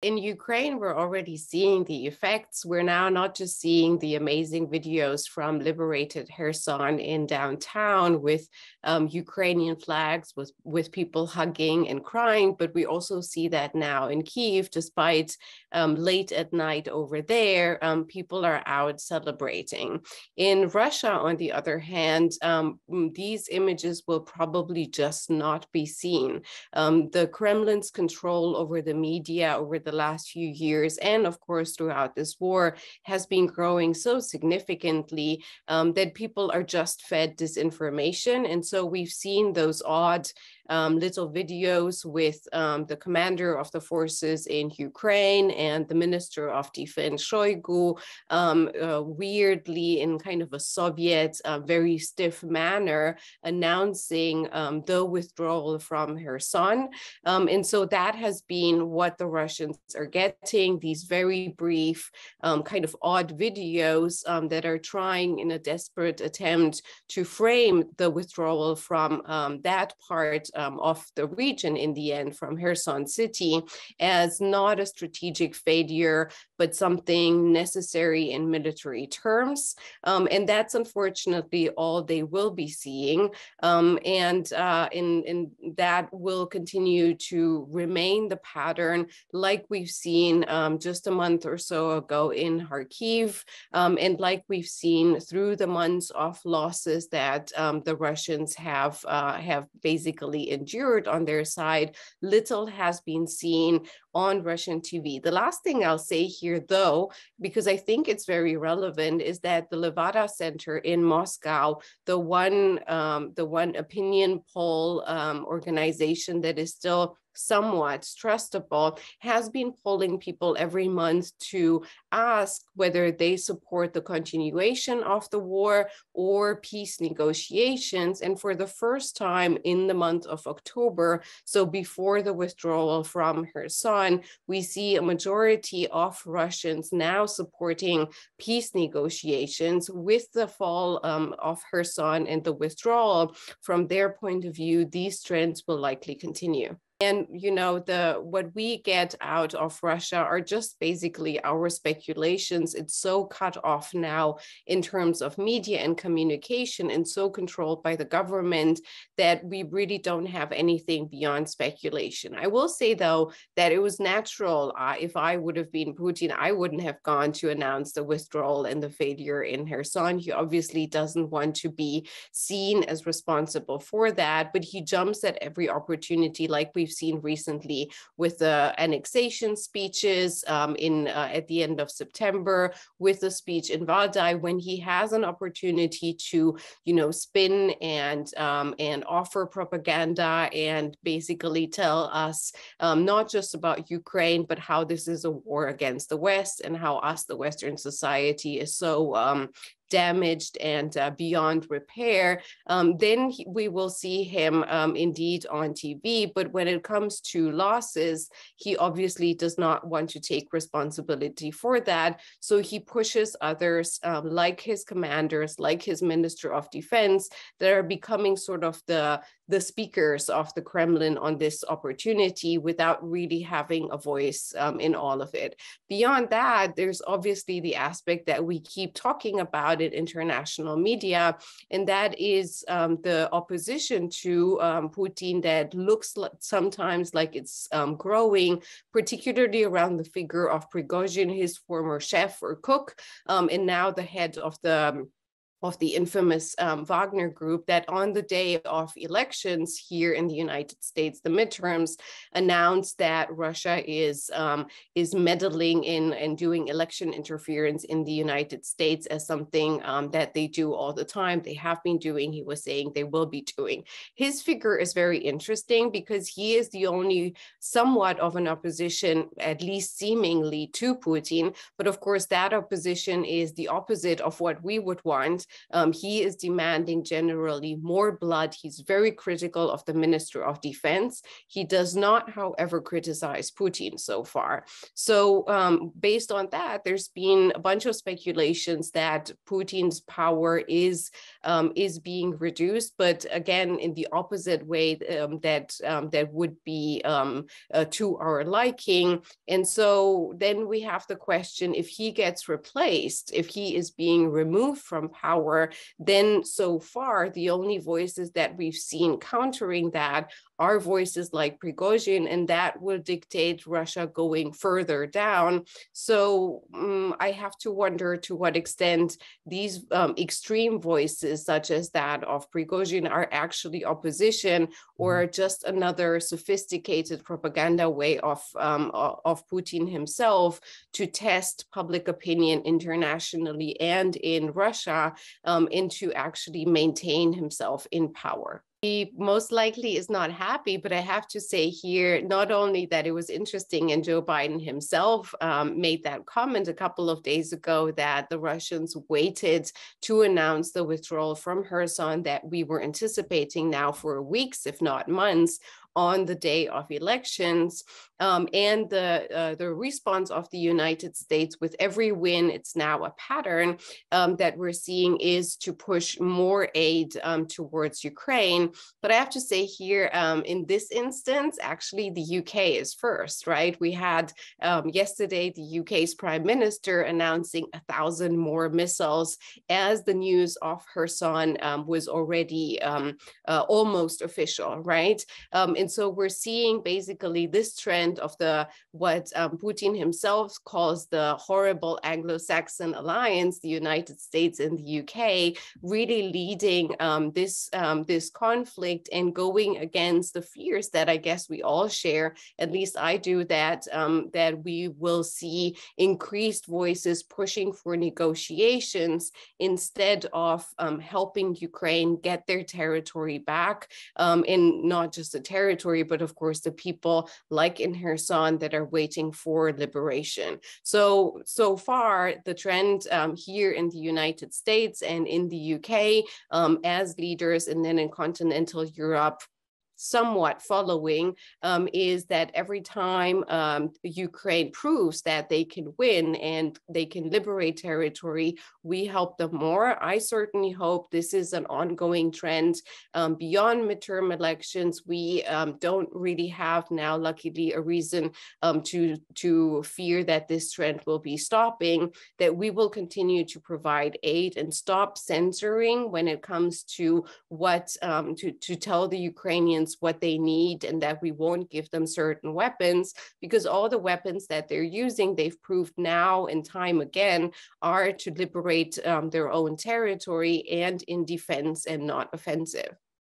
In Ukraine, we're already seeing the effects. We're now not just seeing the amazing videos from liberated Kherson in downtown with Ukrainian flags, with people hugging and crying, but we also see that now in Kyiv, despite late at night over there, people are out celebrating. In Russia, on the other hand, these images will probably just not be seen. The Kremlin's control over the media, over the last few years, and of course throughout this war, has been growing so significantly that people are just fed disinformation. And so we've seen those odd little videos with the commander of the forces in Ukraine and the Minister of Defense, Shoigu, weirdly in kind of a Soviet, very stiff manner, announcing the withdrawal from Kherson. And so that has been what the Russians are getting, these very brief kind of odd videos that are trying in a desperate attempt to frame the withdrawal from that part of the region in the end, from Kherson city, as not a strategic failure, but something necessary in military terms. And that's unfortunately all they will be seeing. And that will continue to remain the pattern, like we've seen just a month or so ago in Kharkiv, and like we've seen through the months of losses that the Russians have basically endured on their side. Little has been seen on Russian TV. The last thing I'll say here, though, because I think it's very relevant, is that the Levada Center in Moscow, the one opinion poll organization that is still somewhat trustable, has been polling people every month to ask whether they support the continuation of the war or peace negotiations. And for the first time in the month of October, so before the withdrawal from Kherson, we see a majority of Russians now supporting peace negotiations. With the fall of Kherson and the withdrawal, from their point of view, these trends will likely continue. And, you know, what we get out of Russia are just basically our speculations. It's so cut off now in terms of media and communication, and so controlled by the government, that we really don't have anything beyond speculation. I will say, though, that it was natural. If I would have been Putin, I wouldn't have gone to announce the withdrawal and the failure in Kherson. He obviously doesn't want to be seen as responsible for that, but he jumps at every opportunity, like we've seen recently with the annexation speeches at the end of September, with the speech in Valdai, when he has an opportunity to, you know, spin and offer propaganda and basically tell us not just about Ukraine, but how this is a war against the West and how us, the Western society, is so damaged and beyond repair. Then we will see him indeed on TV. But when it comes to losses, he obviously does not want to take responsibility for that. So he pushes others, like his commanders, like his Minister of Defense, that are becoming sort of the speakers of the Kremlin on this opportunity, without really having a voice in all of it. Beyond that, there's obviously the aspect that we keep talking about in international media, and that is the opposition to Putin that looks sometimes like it's growing, particularly around the figure of Prigozhin, his former chef or cook, and now the head of the infamous Wagner group, that on the day of elections here in the United States, the midterms, announced that Russia is meddling in and doing election interference in the United States as something that they do all the time. They have been doing, he was saying they will be doing. His figure is very interesting because he is the only somewhat of an opposition, at least seemingly, to Putin. But of course, that opposition is the opposite of what we would want. He is demanding generally more blood. He's very critical of the Minister of Defense. He does not, however, criticize Putin so far. So based on that, there's been a bunch of speculations that Putin's power is being reduced, but again, in the opposite way that would be to our liking. And so then we have the question, if he gets replaced, if he is being removed from power, then so far, the only voices that we've seen countering that are voices like Prigozhin, and that will dictate Russia going further down. So I have to wonder to what extent these extreme voices, such as that of Prigozhin, are actually opposition or just another sophisticated propaganda way of Putin himself to test public opinion internationally and in Russia, and to actually maintain himself in power. He most likely is not happy, but I have to say here, not only that it was interesting, and Joe Biden himself made that comment a couple of days ago that the Russians waited to announce the withdrawal from Kherson that we were anticipating now for weeks, if not months, on the day of elections, and the response of the United States with every win, it's now a pattern that we're seeing is to push more aid towards Ukraine. But I have to say here, in this instance, actually the UK is first, right? We had yesterday the UK's Prime Minister announcing 1,000 more missiles as the news of Kherson was already almost official, right? And so we're seeing basically this trend of what Putin himself calls the horrible Anglo-Saxon alliance, the United States and the UK, really leading this conflict and going against the fears that I guess we all share, at least I do, that we will see increased voices pushing for negotiations instead of helping Ukraine get their territory back, and not just the territory, but of course the people like in Kherson that are waiting for liberation. So far the trend here in the United States and in the UK as leaders, and then in continental Europe somewhat following, is that every time Ukraine proves that they can win and they can liberate territory, we help them more. I certainly hope this is an ongoing trend beyond midterm elections. We don't really have now, luckily, a reason to fear that this trend will be stopping, that we will continue to provide aid and stop censoring when it comes to what to tell the Ukrainians what they need, and that we won't give them certain weapons, because all the weapons that they're using, they've proved now and time again, are to liberate their own territory and in defense and not offensive.